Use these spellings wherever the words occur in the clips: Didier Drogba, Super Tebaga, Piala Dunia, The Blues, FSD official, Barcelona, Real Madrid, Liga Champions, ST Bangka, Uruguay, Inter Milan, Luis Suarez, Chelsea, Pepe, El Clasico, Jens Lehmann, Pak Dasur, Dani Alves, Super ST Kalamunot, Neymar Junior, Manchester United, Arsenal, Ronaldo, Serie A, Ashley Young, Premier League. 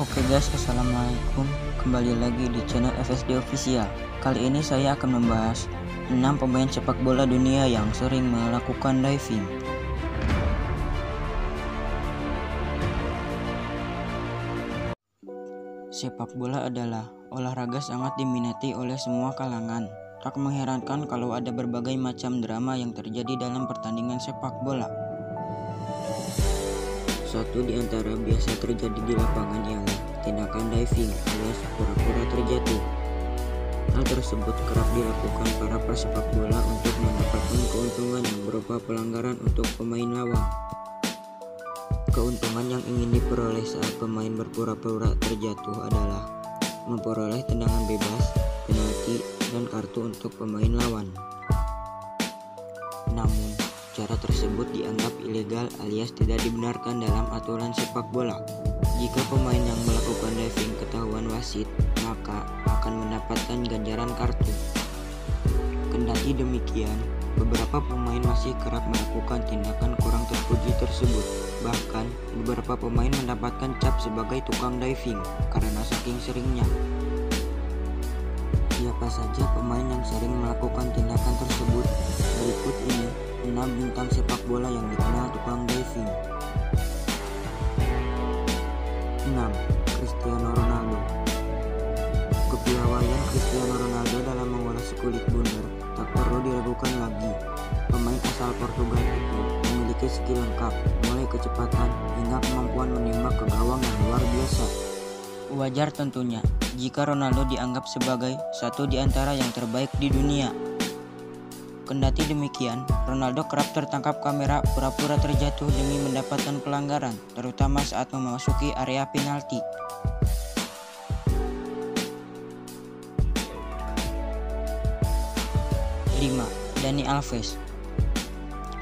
Oke guys, assalamualaikum, kembali lagi di channel FSD official. Kali ini saya akan membahas 6 pemain sepak bola dunia yang sering melakukan diving. Sepak bola adalah olahraga sangat diminati oleh semua kalangan. Tak mengherankan kalau ada berbagai macam drama yang terjadi dalam pertandingan sepak bola. Satu di antara biasa terjadi di lapangan ialah tindakan diving alias pura-pura terjatuh. Hal tersebut kerap dilakukan para pesepak bola untuk mendapatkan keuntungan yang berupa pelanggaran untuk pemain lawan. Keuntungan yang ingin diperoleh saat pemain berpura-pura terjatuh adalah memperoleh tendangan bebas, penalti, dan kartu untuk pemain lawan. Namun, cara tersebut dianggap ilegal alias tidak dibenarkan dalam aturan sepak bola. Jika pemain yang melakukan diving ketahuan wasit, maka akan mendapatkan ganjaran kartu. Kendati demikian, beberapa pemain masih kerap melakukan tindakan kurang terpuji tersebut. Bahkan, beberapa pemain mendapatkan cap sebagai tukang diving karena saking seringnya. Siapa saja pemain yang sering melakukan tindakan tersebut? Berikut ini 6 bintang sepak bola yang dikenal tukang diving. 6. Cristiano Ronaldo. Kepiawaian Cristiano Ronaldo dalam mengolah kulit bundar tak perlu diragukan lagi. Pemain asal Portugal itu memiliki skill lengkap, mulai kecepatan hingga kemampuan menembak ke gawang yang luar biasa. Wajar tentunya jika Ronaldo dianggap sebagai satu di antara yang terbaik di dunia. Kendati demikian, Ronaldo kerap tertangkap kamera pura-pura terjatuh demi mendapatkan pelanggaran, terutama saat memasuki area penalti. 5. Dani Alves.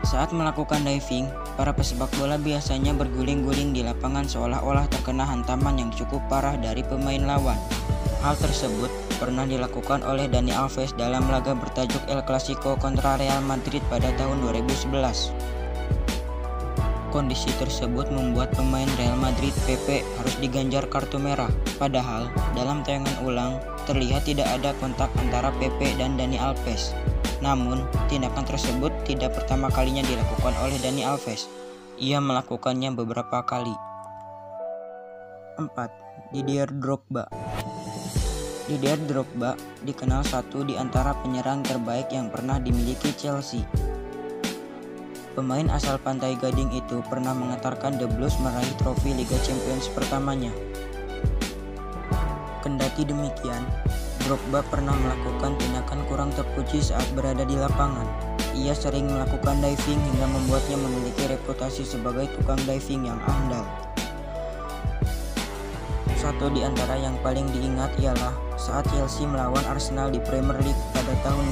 Saat melakukan diving, para pesepak bola biasanya berguling-guling di lapangan seolah-olah terkena hantaman yang cukup parah dari pemain lawan. Hal tersebut pernah dilakukan oleh Dani Alves dalam laga bertajuk El Clasico kontra Real Madrid pada tahun 2011. Kondisi tersebut membuat pemain Real Madrid Pepe harus diganjar kartu merah. Padahal, dalam tayangan ulang, terlihat tidak ada kontak antara Pepe dan Dani Alves. Namun, tindakan tersebut tidak pertama kalinya dilakukan oleh Dani Alves. Ia melakukannya beberapa kali. 4. Didier Drogba. Didier Drogba dikenal satu di antara penyerang terbaik yang pernah dimiliki Chelsea. Pemain asal Pantai Gading itu pernah mengantarkan The Blues meraih trofi Liga Champions pertamanya. Kendati demikian, Drogba pernah melakukan tindakan kurang terpuji saat berada di lapangan. Ia sering melakukan diving hingga membuatnya memiliki reputasi sebagai tukang diving yang andal. Satu di antara yang paling diingat ialah saat Chelsea melawan Arsenal di Premier League pada tahun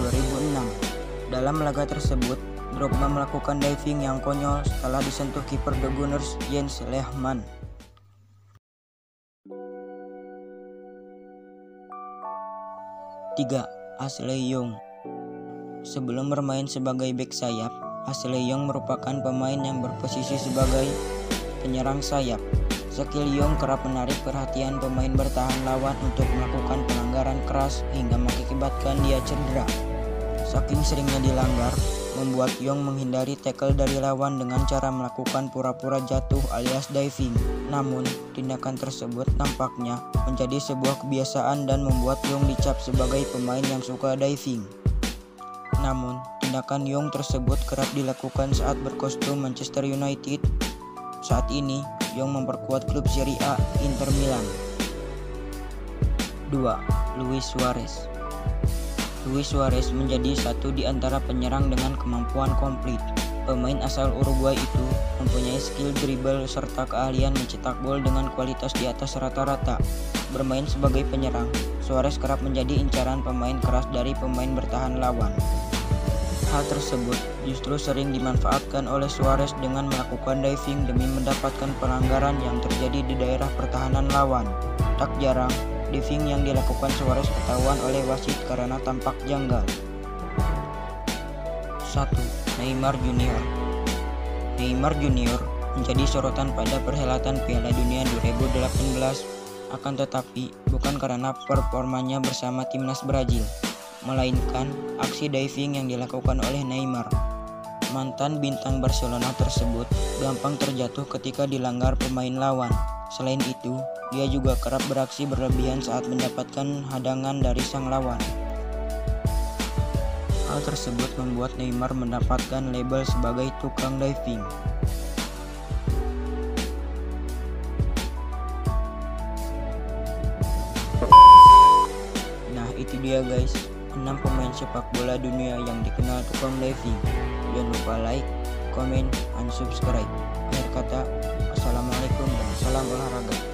2006. Dalam laga tersebut, Drogba melakukan diving yang konyol setelah disentuh kiper The Gunners Jens Lehmann. 3. Ashley Young. Sebelum bermain sebagai bek sayap, Ashley Young merupakan pemain yang berposisi sebagai penyerang sayap. Skill Young kerap menarik perhatian pemain bertahan lawan untuk melakukan pelanggaran keras hingga mengakibatkan dia cedera. Saking seringnya dilanggar, membuat Young menghindari tackle dari lawan dengan cara melakukan pura-pura jatuh alias diving. Namun, tindakan tersebut nampaknya menjadi sebuah kebiasaan dan membuat Young dicap sebagai pemain yang suka diving. Namun, tindakan Young tersebut kerap dilakukan saat berkostum Manchester United. Saat ini, Young memperkuat klub Serie A Inter Milan. 2. Luis Suarez. Luis Suarez menjadi satu di antara penyerang dengan kemampuan komplit. Pemain asal Uruguay itu mempunyai skill dribble serta keahlian mencetak gol dengan kualitas di atas rata-rata. Bermain sebagai penyerang, Suarez kerap menjadi incaran pemain keras dari pemain bertahan lawan. Hal tersebut justru sering dimanfaatkan oleh Suarez dengan melakukan diving demi mendapatkan pelanggaran yang terjadi di daerah pertahanan lawan. Tak jarang, diving yang dilakukan Suarez ketahuan oleh wasit karena tampak janggal. 1. Neymar Junior. Neymar Junior menjadi sorotan pada perhelatan Piala Dunia 2018 akan tetapi bukan karena performanya bersama timnas Brazil, melainkan aksi diving yang dilakukan oleh Neymar. Mantan bintang Barcelona tersebut gampang terjatuh ketika dilanggar pemain lawan. Selain itu, dia juga kerap beraksi berlebihan saat mendapatkan hadangan dari sang lawan. Hal tersebut membuat Neymar mendapatkan label sebagai tukang diving. Nah, itu dia guys, 6 pemain sepak bola dunia yang dikenal tukang diving. Jangan lupa like, komen, dan subscribe. Akhir kata, Assalamualaikum dan salam olahraga.